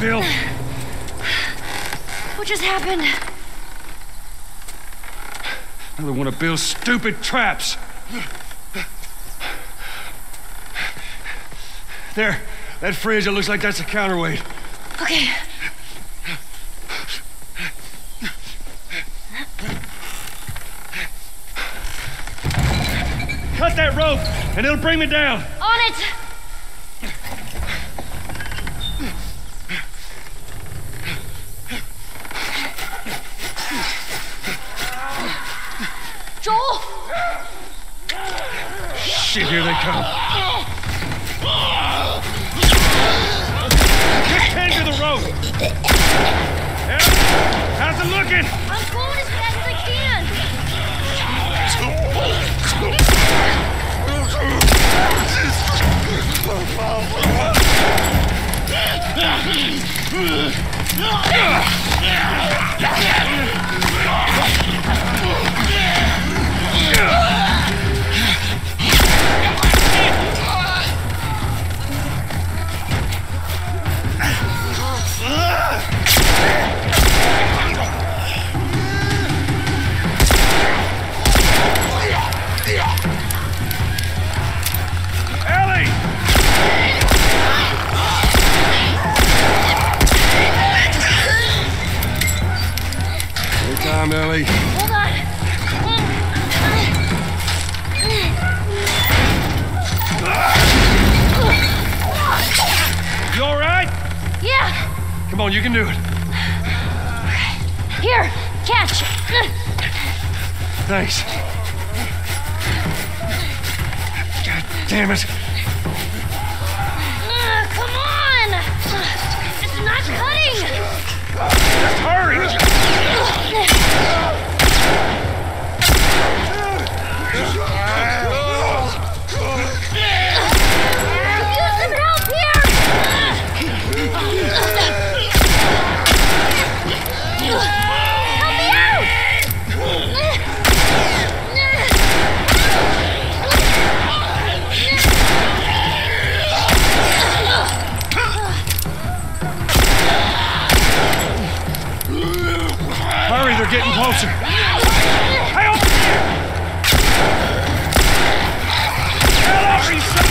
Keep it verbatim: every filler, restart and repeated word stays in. Bill! What just happened? Another one of Bill's stupid traps. There, that fridge, it looks like that's a counterweight. Okay. Cut that rope, and it'll bring me down. On it! Joel! Shit, here they come. Kick into the rope! Yeah. How's it looking? I'm going as fast as I can. Time, Ellie. Hold on. You all right? Yeah. Come on, you can do it. Here, catch. Thanks. God damn it. Uh, come on. It's not cutting. Just hurry. Getting closer. Help! Help!